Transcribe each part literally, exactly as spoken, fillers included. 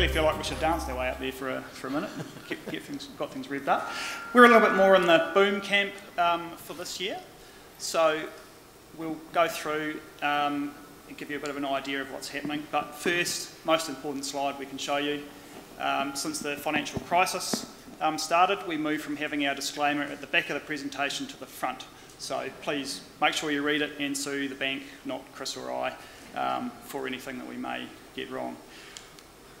really feel like we should dance our way up there for a, for a minute. Get, get things, got things revved up. We're a little bit more in the boom camp um, for this year. So we'll go through um, and give you a bit of an idea of what's happening. But first, most important slide we can show you. Um, since the financial crisis um, started, we moved from having our disclaimer at the back of the presentation to the front. So please make sure you read it and sue the bank, not Chris or I, um, for anything that we may get wrong.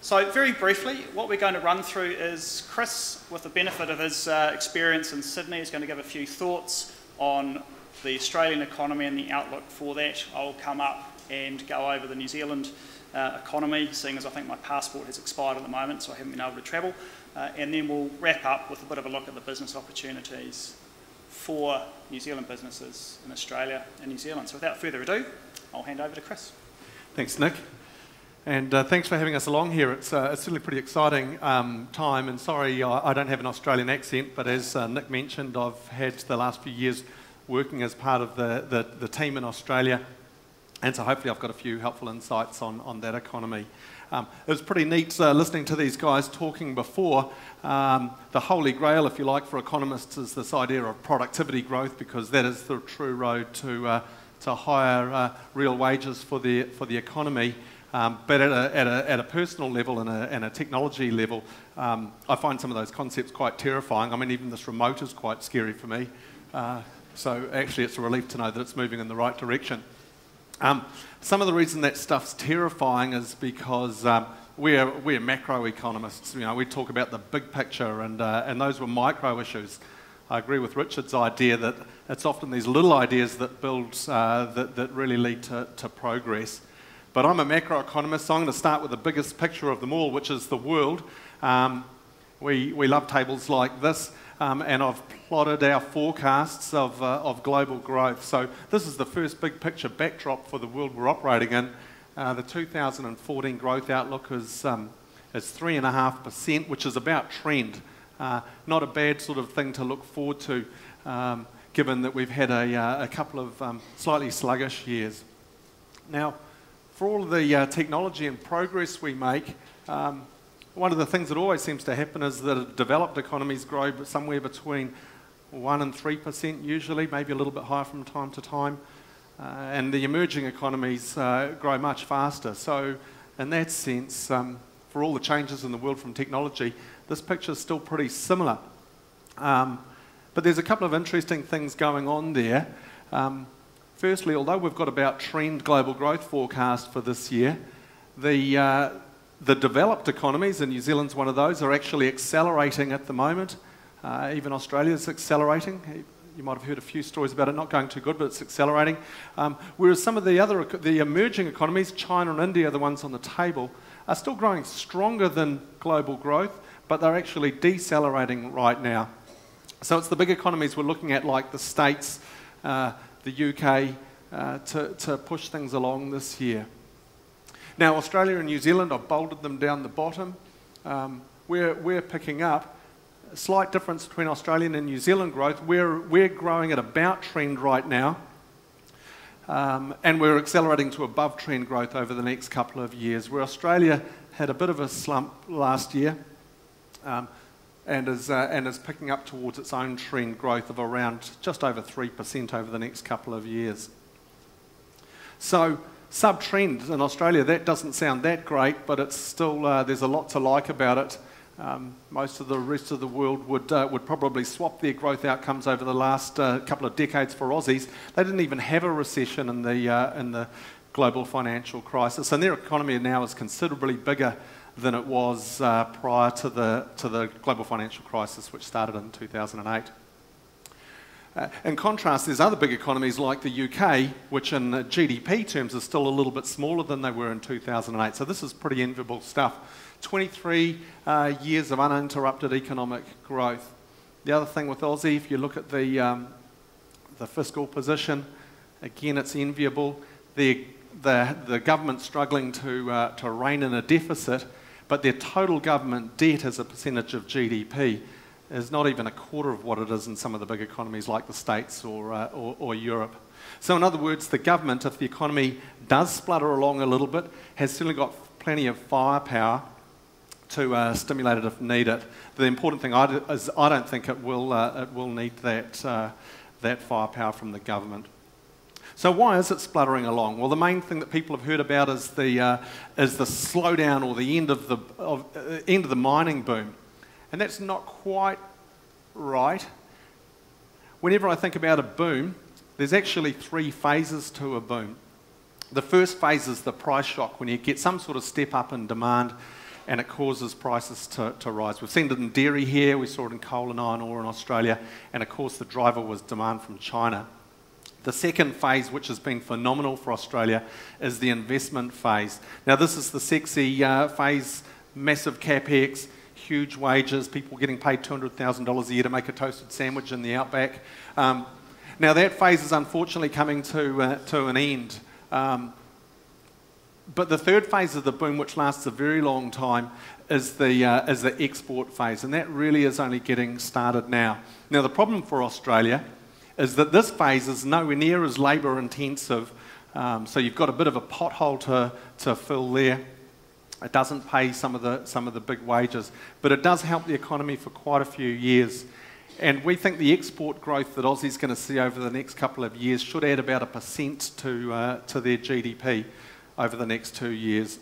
So very briefly, what we're going to run through is Chris, with the benefit of his uh, experience in Sydney, is going to give a few thoughts on the Australian economy and the outlook for that. I'll come up and go over the New Zealand uh, economy, seeing as I think my passport has expired at the moment, so I haven't been able to travel. Uh, and then we'll wrap up with a bit of a look at the business opportunities for New Zealand businesses in Australia and New Zealand. So without further ado, I'll hand over to Chris. Thanks, Nick. And uh, thanks for having us along here. It's, uh, it's certainly a pretty exciting um, time, and sorry I don't have an Australian accent, but as uh, Nick mentioned, I've had the last few years working as part of the, the, the team in Australia, and so hopefully I've got a few helpful insights on, on that economy. Um, it was pretty neat uh, listening to these guys talking before. Um, the holy grail, if you like, for economists is this idea of productivity growth, because that is the true road to, uh, to higher uh, real wages for the, for the economy. Um, but at a, at, a, at a personal level and a, and a technology level, um, I find some of those concepts quite terrifying. I mean, even this remote is quite scary for me. Uh, so actually it's a relief to know that it's moving in the right direction. Um, some of the reason that stuff's terrifying is because um, we're, we're macroeconomists. You know, we talk about the big picture, and, uh, and those were micro issues. I agree with Richard's idea that it's often these little ideas that build, uh, that, that really lead to, to progress. But I'm a macroeconomist, so I'm going to start with the biggest picture of them all, which is the world. Um, we, we love tables like this. Um, and I've plotted our forecasts of, uh, of global growth. So this is the first big picture backdrop for the world we're operating in. Uh, the two thousand fourteen growth outlook is, um, is three point five percent, which is about trend. Uh, not a bad sort of thing to look forward to, um, given that we've had a, uh, a couple of um, slightly sluggish years. Now, for all the uh, technology and progress we make, um, one of the things that always seems to happen is that developed economies grow somewhere between one and three percent usually, maybe a little bit higher from time to time. Uh, and the emerging economies uh, grow much faster. So in that sense, um, for all the changes in the world from technology, this picture is still pretty similar. Um, but there's a couple of interesting things going on there. Um, firstly, although we've got about trend global growth forecast for this year, the uh, The developed economies, and New Zealand's one of those, are actually accelerating at the moment. Uh, even Australia's accelerating. You might have heard a few stories about it not going too good, but it's accelerating. Um, whereas some of the other, the emerging economies, China and India, the ones on the table, are still growing stronger than global growth, but they're actually decelerating right now. So it's the big economies we're looking at, like the States, uh, the U K, uh, to, to push things along this year. Now, Australia and New Zealand, I've bolded them down the bottom. Um, we're, we're picking up a slight difference between Australian and New Zealand growth. We're, we're growing at about trend right now, um, and we're accelerating to above trend growth over the next couple of years, where Australia had a bit of a slump last year um, and, is, uh, and is picking up towards its own trend growth of around just over three percent over the next couple of years. So, sub-trend in Australia, that doesn't sound that great, but it's still, uh, there's a lot to like about it. Um, most of the rest of the world would, uh, would probably swap their growth outcomes over the last uh, couple of decades for Aussies. They didn't even have a recession in the, uh, in the global financial crisis, and their economy now is considerably bigger than it was uh, prior to the, to the global financial crisis, which started in two thousand eight. Uh, in contrast, there's other big economies like the U K, which in uh, G D P terms are still a little bit smaller than they were in two thousand eight. So this is pretty enviable stuff. twenty-three uh, years of uninterrupted economic growth. The other thing with Aussie, if you look at the, um, the fiscal position, again, it's enviable. The, the, the government's struggling to, uh, to rein in a deficit, but their total government debt as a percentage of G D P is not even a quarter of what it is in some of the big economies like the States or, uh, or, or Europe. So in other words, the government, if the economy does splutter along a little bit, has certainly got plenty of firepower to uh, stimulate it if needed. The important thing I do is I don't think it will, uh, it will need that, uh, that firepower from the government. So why is it spluttering along? Well, the main thing that people have heard about is the, uh, is the slowdown or the end of the, of, uh, end of the mining boom. And that's not quite right. Whenever I think about a boom, there's actually three phases to a boom. The first phase is the price shock, when you get some sort of step up in demand and it causes prices to, to rise. We've seen it in dairy here, we saw it in coal and iron ore in Australia, and of course the driver was demand from China. The second phase, which has been phenomenal for Australia, is the investment phase. Now this is the sexy uh, phase, massive capex, huge wages, people getting paid two hundred thousand dollars a year to make a toasted sandwich in the outback. Um, now that phase is unfortunately coming to, uh, to an end. Um, but the third phase of the boom, which lasts a very long time, is the, uh, is the export phase, and that really is only getting started now. Now the problem for Australia is that this phase is nowhere near as labour intensive, um, so you've got a bit of a pothole to, to fill there. It doesn't pay some of, the, some of the big wages, but it does help the economy for quite a few years. And we think the export growth that Aussie's going to see over the next couple of years should add about a percent to, uh, to their G D P over the next two years.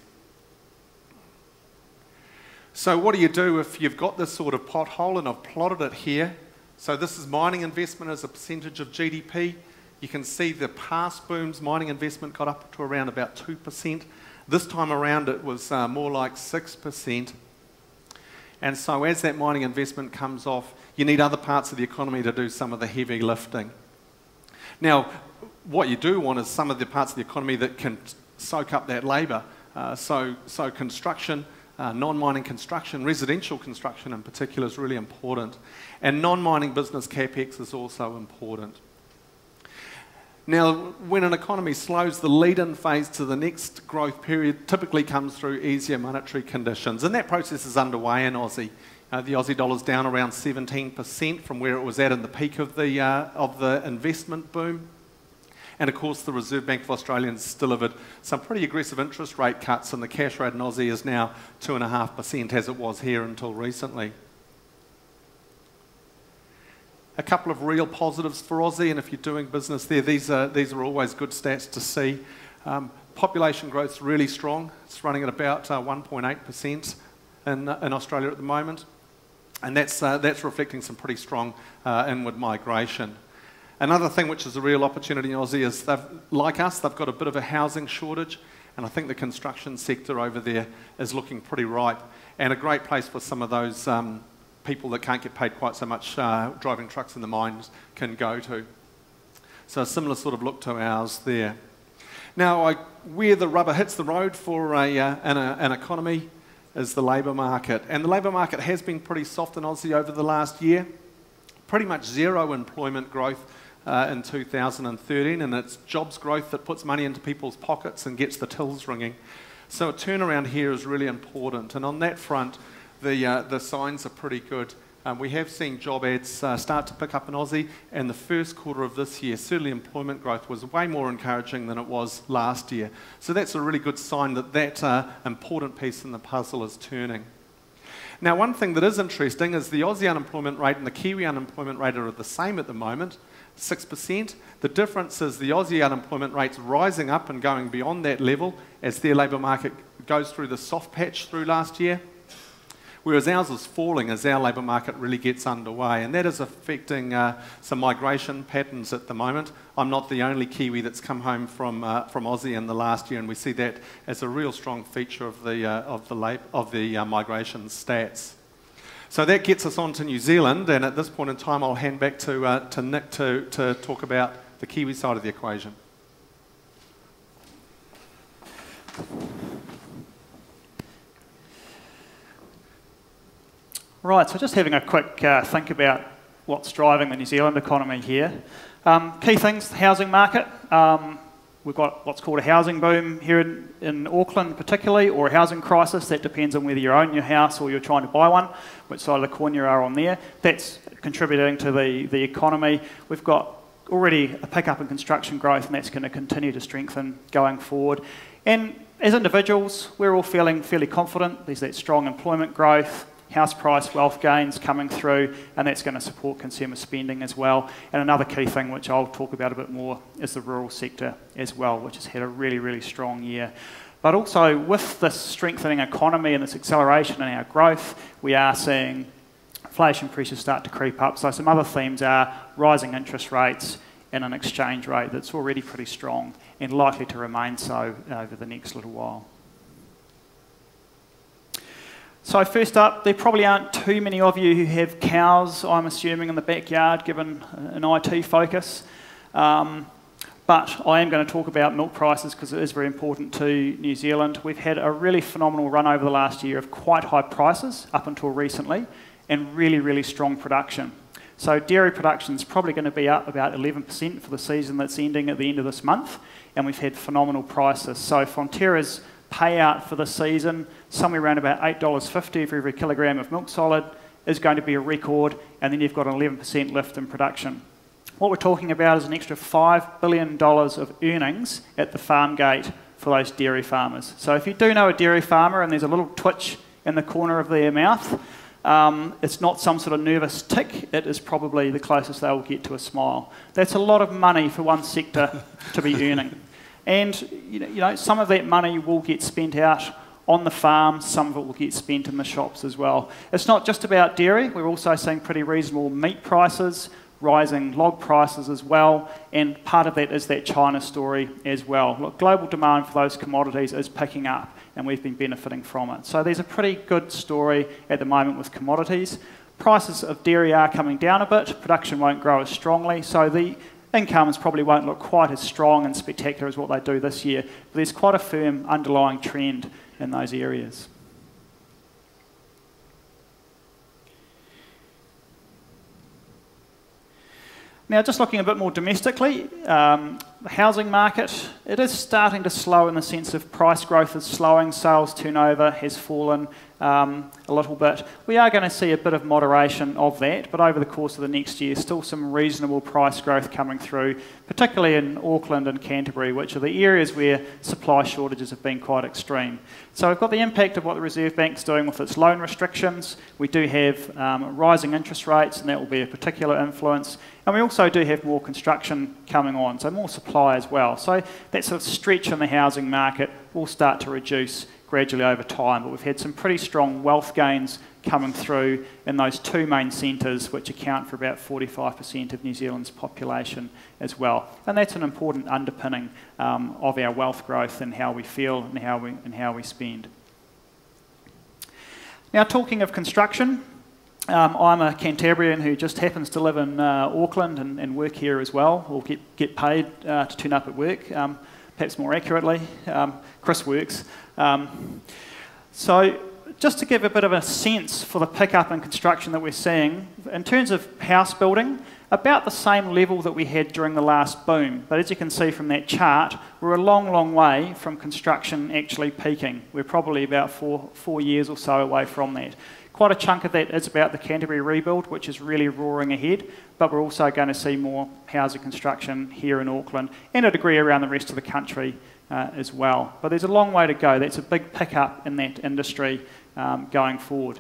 So what do you do if you've got this sort of pothole? And I've plotted it here. So this is mining investment as a percentage of G D P. You can see the past booms, mining investment got up to around about two percent. This time around it was uh, more like six percent. And so as that mining investment comes off, you need other parts of the economy to do some of the heavy lifting. Now, what you do want is some of the parts of the economy that can soak up that labour. Uh, so, so construction, Uh, non-mining construction, residential construction in particular, is really important. And non-mining business capex is also important. Now, when an economy slows, the lead-in phase to the next growth period typically comes through easier monetary conditions. And that process is underway in Aussie. Uh, the Aussie dollar's down around seventeen percent from where it was at in the peak of the, uh, of the investment boom. And of course the Reserve Bank of Australia has delivered some pretty aggressive interest rate cuts, and the cash rate in Aussie is now two point five percent, as it was here until recently. A couple of real positives for Aussie, and if you're doing business there, these are, these are always good stats to see. Um, population growth's really strong. It's running at about uh, one point eight percent in, in Australia at the moment. And that's, uh, that's reflecting some pretty strong uh, inward migration. Another thing which is a real opportunity in Aussie is, they've, like us, they've got a bit of a housing shortage, and I think the construction sector over there is looking pretty ripe, and a great place for some of those um, people that can't get paid quite so much uh, driving trucks in the mines can go to. So a similar sort of look to ours there. Now, I, where the rubber hits the road for a, uh, an, a, an economy is the labour market, and the labour market has been pretty soft in Aussie over the last year. Pretty much zero employment growth Uh, in two thousand thirteen, and it's jobs growth that puts money into people's pockets and gets the tills ringing. So a turnaround here is really important, and on that front the, uh, the signs are pretty good. Um, we have seen job ads uh, start to pick up in Aussie, and the first quarter of this year certainly employment growth was way more encouraging than it was last year. So that's a really good sign that that uh, important piece in the puzzle is turning. Now, one thing that is interesting is the Aussie unemployment rate and the Kiwi unemployment rate are the same at the moment, six percent. The difference is the Aussie unemployment rate's rising up and going beyond that level as their labour market goes through the soft patch through last year, whereas ours is falling as our labour market really gets underway, and that is affecting uh, some migration patterns at the moment. I'm not the only Kiwi that's come home from, uh, from Aussie in the last year, and we see that as a real strong feature of the, uh, of the, lab of the uh, migration stats. So that gets us on to New Zealand, and at this point in time I'll hand back to, uh, to Nick to, to talk about the Kiwi side of the equation. Right, so just having a quick uh, think about what's driving the New Zealand economy here. Um, key things, the housing market. Um, We've got what's called a housing boom here in, in Auckland particularly, or a housing crisis. That depends on whether you own your house or you're trying to buy one, which side of the coin you are on there. That's contributing to the, the economy. We've got already a pick-up in construction growth, and that's going to continue to strengthen going forward. And As individuals, we're all feeling fairly confident. There's that strong employment growth, house price, wealth gains coming through, and that's going to support consumer spending as well. And another key thing, which I'll talk about a bit more, is the rural sector as well, which has had a really, really strong year. But also, with this strengthening economy and this acceleration in our growth, we are seeing inflation pressures start to creep up. So some other themes are rising interest rates and an exchange rate that's already pretty strong and likely to remain so over the next little while. So first up, there probably aren't too many of you who have cows, I'm assuming, in the backyard, given an I T focus. Um, But I am going to talk about milk prices because it is very important to New Zealand. We've had a really phenomenal run over the last year of quite high prices up until recently and really, really strong production. So dairy production is probably going to be up about eleven percent for the season that's ending at the end of this month, and we've had phenomenal prices. So Fonterra's payout for this season, somewhere around about eight dollars fifty for every kilogram of milk solid, is going to be a record, and then you've got an eleven percent lift in production. What we're talking about is an extra five billion dollars of earnings at the farm gate for those dairy farmers. So if you do know a dairy farmer and there's a little twitch in the corner of their mouth, um, it's not some sort of nervous tick, it is probably the closest they will get to a smile. That's a lot of money for one sector to be earning. And you know, you know, some of that money will get spent out on the farm, some of it will get spent in the shops as well. It's not just about dairy, we're also seeing pretty reasonable meat prices, rising log prices as well, and part of that is that China story as well. Look, global demand for those commodities is picking up, and we've been benefiting from it. So there's a pretty good story at the moment with commodities. Prices of dairy are coming down a bit, production won't grow as strongly, so the incomes probably won't look quite as strong and spectacular as what they do this year, but there's quite a firm underlying trend in those areas. Now, just looking a bit more domestically, um, the housing market, it is starting to slow in the sense of price growth is slowing, sales turnover has fallen um, a little bit. We are going to see a bit of moderation of that, but over the course of the next year, still some reasonable price growth coming through, particularly in Auckland and Canterbury, which are the areas where supply shortages have been quite extreme. So we've got the impact of what the Reserve Bank's doing with its loan restrictions. We do have um, rising interest rates, and that will be a particular influence. And we also do have more construction coming on, so more supply as well. So that sort of stretch in the housing market will start to reduce gradually over time. But we've had some pretty strong wealth gains coming through in those two main centres, which account for about forty-five percent of New Zealand's population as well. And that's an important underpinning um, of our wealth growth and how we feel and how we, and how we spend. Now, talking of construction, Um, I'm a Cantabrian who just happens to live in uh, Auckland and, and work here as well, or get, get paid uh, to turn up at work, um, perhaps more accurately. Um, Chris works. Um, so just to give a bit of a sense for the pickup in construction that we're seeing, in terms of house building, about the same level that we had during the last boom. But as you can see from that chart, we're a long, long way from construction actually peaking. We're probably about four, four years or so away from that. Quite a chunk of that is about the Canterbury rebuild, which is really roaring ahead, but we're also going to see more housing construction here in Auckland and a degree around the rest of the country uh, as well. But there's a long way to go. That's a big pickup in that industry um, going forward.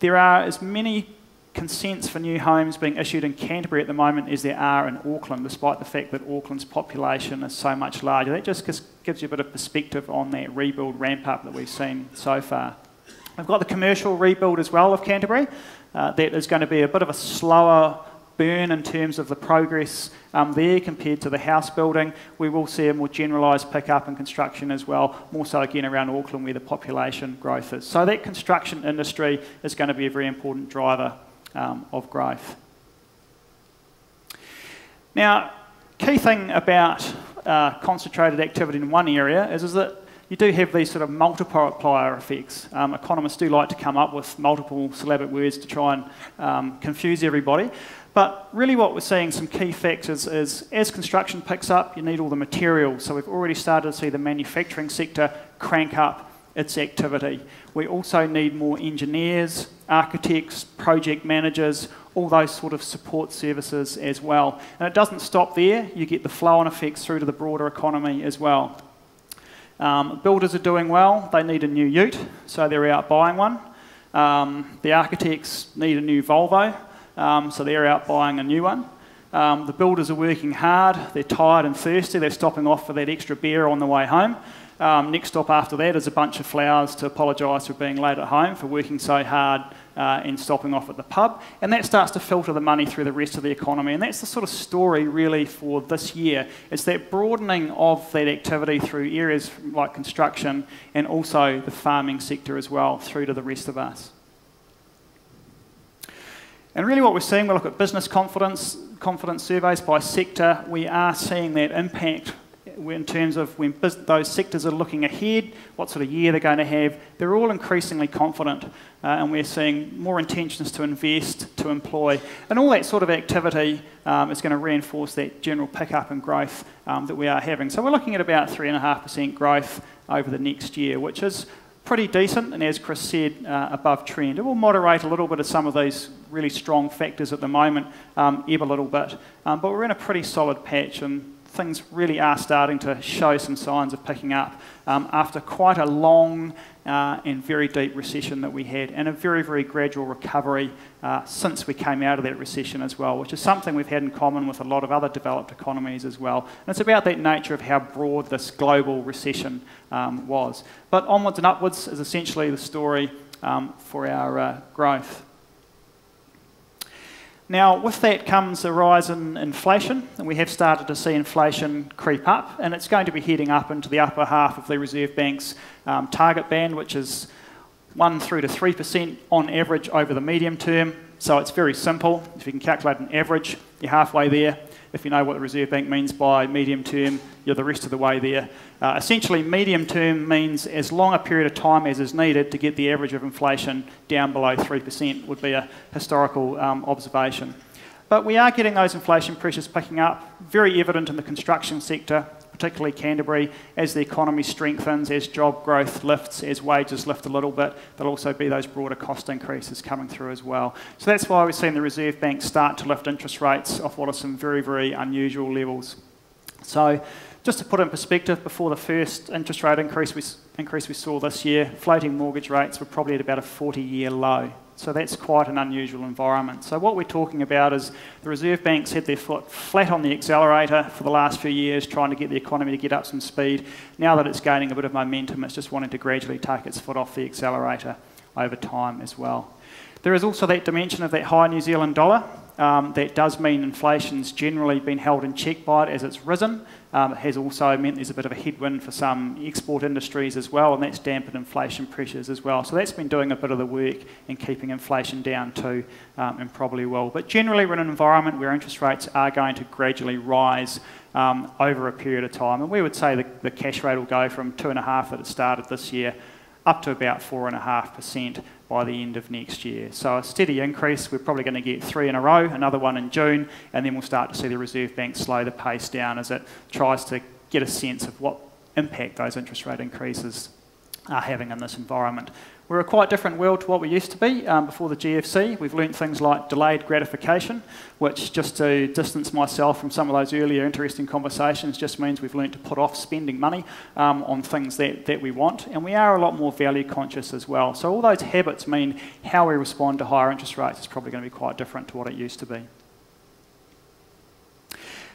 There are as many consents for new homes being issued in Canterbury at the moment as there are in Auckland, despite the fact that Auckland's population is so much larger. That just gives you a bit of perspective on that rebuild ramp up that we've seen so far. We've got the commercial rebuild as well of Canterbury. Uh, that is going to be a bit of a slower burn in terms of the progress um, there compared to the house building. We will see a more generalised pick-up in construction as well, more so again around Auckland where the population growth is. So that construction industry is going to be a very important driver um, of growth. Now, key thing about uh, concentrated activity in one area is, is that you do have these sort of multiplier effects. Um, economists do like to come up with multiple syllabic words to try and um, confuse everybody. But really what we're seeing, some key facts, is, is as construction picks up, you need all the materials. So we've already started to see the manufacturing sector crank up its activity. We also need more engineers, architects, project managers, all those sort of support services as well. And it doesn't stop there. You get the flow-on effects through to the broader economy as well. Um, builders are doing well, they need a new ute, so they're out buying one. Um, the architects need a new Volvo, um, so they're out buying a new one. Um, the builders are working hard, they're tired and thirsty, they're stopping off for that extra beer on the way home. Um, next stop after that is a bunch of flowers to apologise for being late at home, for working so hard uh, and stopping off at the pub. And that starts to filter the money through the rest of the economy. And that's the sort of story really for this year. It's that broadening of that activity through areas like construction and also the farming sector as well through to the rest of us. And really what we're seeing, we look at business confidence, confidence surveys by sector, we are seeing that impact in terms of when those sectors are looking ahead, what sort of year they're going to have. They're all increasingly confident, uh, and we're seeing more intentions to invest, to employ, and all that sort of activity um, is going to reinforce that general pickup in growth um, that we are having. So we're looking at about three point five percent growth over the next year, which is pretty decent, and as Chris said, uh, above trend. It will moderate a little bit of some of those really strong factors at the moment, um, ebb a little bit, um, but we're in a pretty solid patch, and things really are starting to show some signs of picking up um, after quite a long uh, and very deep recession that we had, and a very, very gradual recovery uh, since we came out of that recession as well, which is something we've had in common with a lot of other developed economies as well. And it's about that nature of how broad this global recession um, was. But onwards and upwards is essentially the story um, for our uh, growth. Now, with that comes a rise in inflation, and we have started to see inflation creep up, and it's going to be heading up into the upper half of the Reserve Bank's um, target band, which is one through to three percent on average over the medium term. So it's very simple. If you can calculate an average, you're halfway there. If you know what the Reserve Bank means by medium term, you're the rest of the way there. Uh, essentially, medium term means as long a period of time as is needed to get the average of inflation down below three percent would be a historical um, observation. But we are getting those inflation pressures picking up, very evident in the construction sector, particularly Canterbury, as the economy strengthens, as job growth lifts, as wages lift a little bit, there'll also be those broader cost increases coming through as well. So that's why we've seen the Reserve Bank start to lift interest rates off what are some very, very unusual levels. So just to put in perspective, before the first interest rate increase we, increase we saw this year, floating mortgage rates were probably at about a forty-year low. So that's quite an unusual environment. So what we're talking about is the Reserve Bank's had their foot flat on the accelerator for the last few years, trying to get the economy to get up some speed. Now that it's gaining a bit of momentum, it's just wanting to gradually take its foot off the accelerator over time as well. There is also that dimension of that high New Zealand dollar. Um, that does mean inflation's generally been held in check by it as it's risen. Um, it has also meant there's a bit of a headwind for some export industries as well, and that's dampened inflation pressures as well. So that's been doing a bit of the work in keeping inflation down too, um, and probably will. But generally we're in an environment where interest rates are going to gradually rise um, over a period of time. And we would say the, the cash rate will go from two and a half that it started this year up to about four point five percent by the end of next year. So a steady increase, we're probably going to get three in a row, another one in June, and then we'll start to see the Reserve Bank slow the pace down as it tries to get a sense of what impact those interest rate increases are having in this environment. We're a quite different world to what we used to be um, before the G F C. We've learnt things like delayed gratification, which, just to distance myself from some of those earlier interesting conversations, just means we've learnt to put off spending money um, on things that, that we want. And we are a lot more value conscious as well. So all those habits mean how we respond to higher interest rates is probably going to be quite different to what it used to be.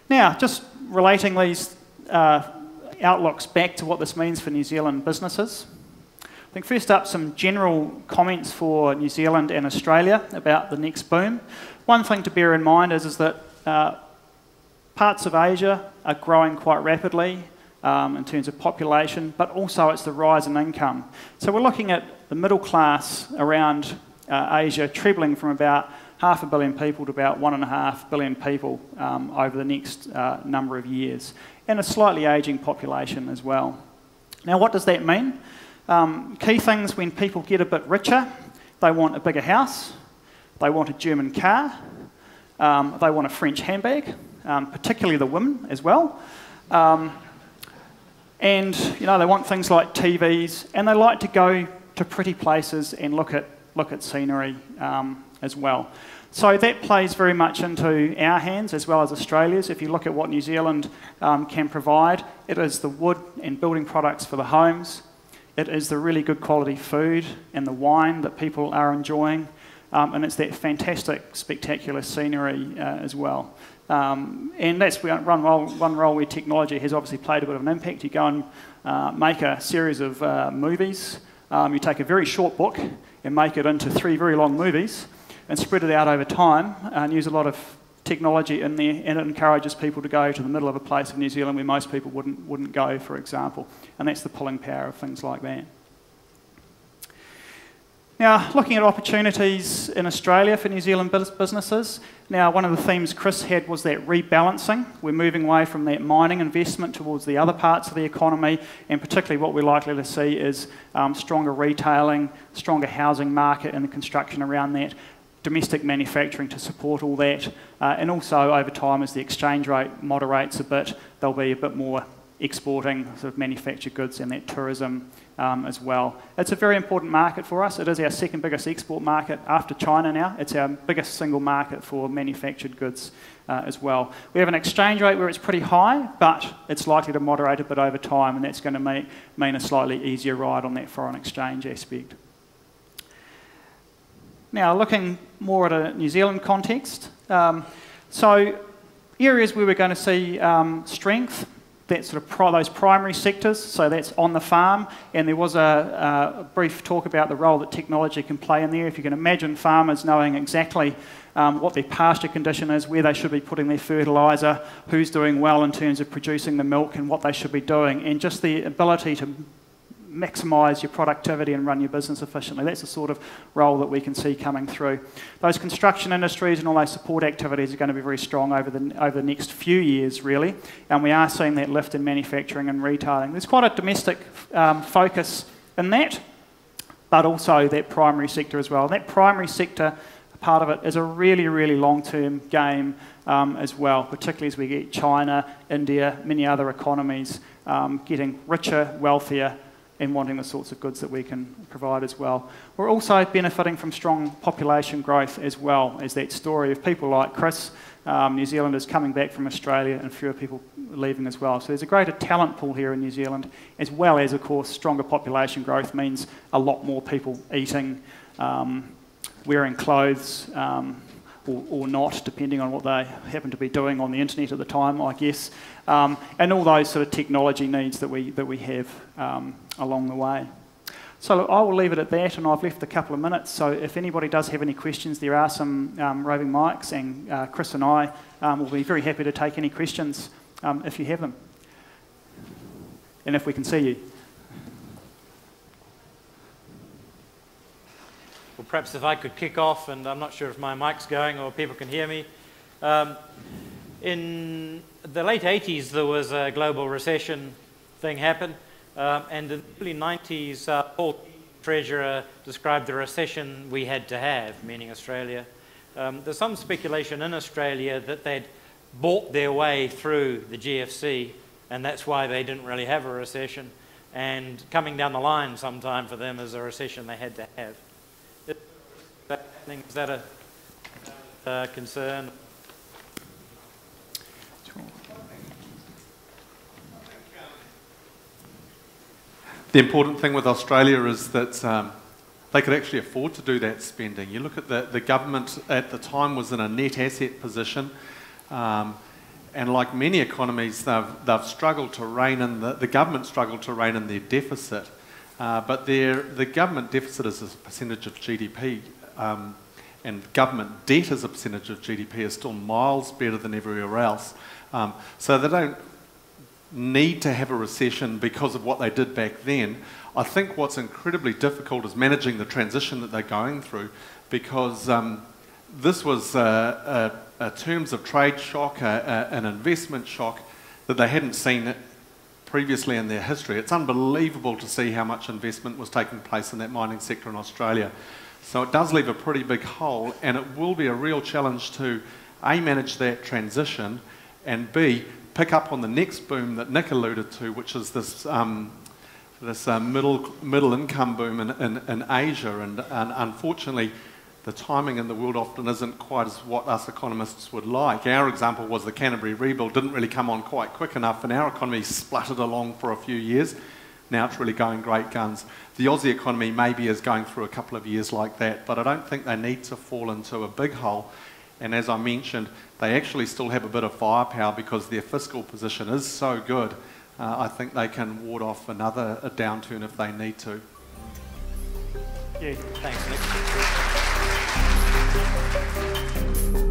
Now, just relating these uh, outlooks back to what this means for New Zealand businesses. I think first up, some general comments for New Zealand and Australia about the next boom. One thing to bear in mind is, is that uh, parts of Asia are growing quite rapidly um, in terms of population, but also it's the rise in income. So we're looking at the middle class around uh, Asia trebling from about half a billion people to about one and a half billion people um, over the next uh, number of years, and a slightly ageing population as well. Now, what does that mean? Um, key things: when people get a bit richer, they want a bigger house, they want a German car, um, they want a French handbag, um, particularly the women as well. Um, and, you know, they want things like T Vs, and they like to go to pretty places and look at, look at scenery um, as well. So that plays very much into our hands as well as Australia's. If you look at what New Zealand um, can provide, it is the wood and building products for the homes. It is the really good quality food and the wine that people are enjoying. Um, and it's that fantastic, spectacular scenery uh, as well. Um, and that's one role, one role where technology has obviously played a bit of an impact. You go and uh, make a series of uh, movies. Um, you take a very short book and make it into three very long movies and spread it out over time and use a lot of technology in there, and it encourages people to go to the middle of a place of New Zealand where most people wouldn't, wouldn't go, for example. And that's the pulling power of things like that. Now, looking at opportunities in Australia for New Zealand businesses, now one of the themes Chris had was that rebalancing. We're moving away from that mining investment towards the other parts of the economy, and particularly what we're likely to see is um, stronger retailing, stronger housing market and the construction around that, domestic manufacturing to support all that, uh, and also over time as the exchange rate moderates a bit, there'll be a bit more exporting sort of manufactured goods and that tourism um, as well. It's a very important market for us. It is our second biggest export market after China now. It's our biggest single market for manufactured goods uh, as well. We have an exchange rate where it's pretty high, but it's likely to moderate a bit over time, and that's going to make, mean a slightly easier ride on that foreign exchange aspect. Now, looking more at a New Zealand context, um, so areas where we're going to see um, strength, that sort of pri those primary sectors, so that's on the farm, and there was a, a brief talk about the role that technology can play in there. If you can imagine farmers knowing exactly um, what their pasture condition is, where they should be putting their fertiliser, who's doing well in terms of producing the milk and what they should be doing, and just the ability to maximise your productivity and run your business efficiently. That's the sort of role that we can see coming through. Those construction industries and all those support activities are going to be very strong over the, over the next few years, really, and we are seeing that lift in manufacturing and retailing. There's quite a domestic um, focus in that, but also that primary sector as well. And that primary sector, part of it, is a really, really long-term game um, as well, particularly as we get China, India, many other economies um, getting richer, wealthier, and wanting the sorts of goods that we can provide as well. We're also benefiting from strong population growth as well, as that story of people like Chris, um, New Zealanders coming back from Australia, and fewer people leaving as well. So there's a greater talent pool here in New Zealand, as well as, of course, stronger population growth means a lot more people eating, um, wearing clothes, um, Or, or not, depending on what they happen to be doing on the internet at the time, I guess, um, and all those sort of technology needs that we, that we have um, along the way. So look, I will leave it at that, and I've left a couple of minutes, so if anybody does have any questions, there are some um, roving mics, and uh, Chris and I um, will be very happy to take any questions um, if you have them, and if we can see you. Well, perhaps if I could kick off, and I'm not sure if my mic's going or people can hear me. Um, in the late eighties, there was a global recession thing happen, um, and in the early nineties, uh, Paul, Treasurer, described the recession we had to have, meaning Australia. Um, there's some speculation in Australia that they'd bought their way through the G F C, and that's why they didn't really have a recession, and coming down the line sometime for them is a recession they had to have. Is that a uh, concern? The important thing with Australia is that um, they could actually afford to do that spending. You look at the, the government at the time was in a net asset position, um, and like many economies, they've, they've struggled to rein in, the, the government struggled to rein in their deficit, uh, but their, the government deficit is a percentage of G D P. Um, and government debt as a percentage of G D P is still miles better than everywhere else. Um, so they don't need to have a recession because of what they did back then. I think what's incredibly difficult is managing the transition that they're going through, because um, this was a, a, a terms of trade shock, a, a, an investment shock that they hadn't seen previously in their history. It's unbelievable to see how much investment was taking place in that mining sector in Australia. So it does leave a pretty big hole, and it will be a real challenge to A, manage that transition, and B, pick up on the next boom that Nick alluded to, which is this, um, this uh, middle, middle income boom in, in, in Asia. And, and unfortunately, the timing in the world often isn't quite as what us economists would like. Our example was the Canterbury rebuild didn't really come on quite quick enough, and our economy spluttered along for a few years. Now it's really going great guns. The Aussie economy maybe is going through a couple of years like that, but I don't think they need to fall into a big hole. And as I mentioned, they actually still have a bit of firepower because their fiscal position is so good. Uh, I think they can ward off another a downturn if they need to. Yeah, thanks, Nick.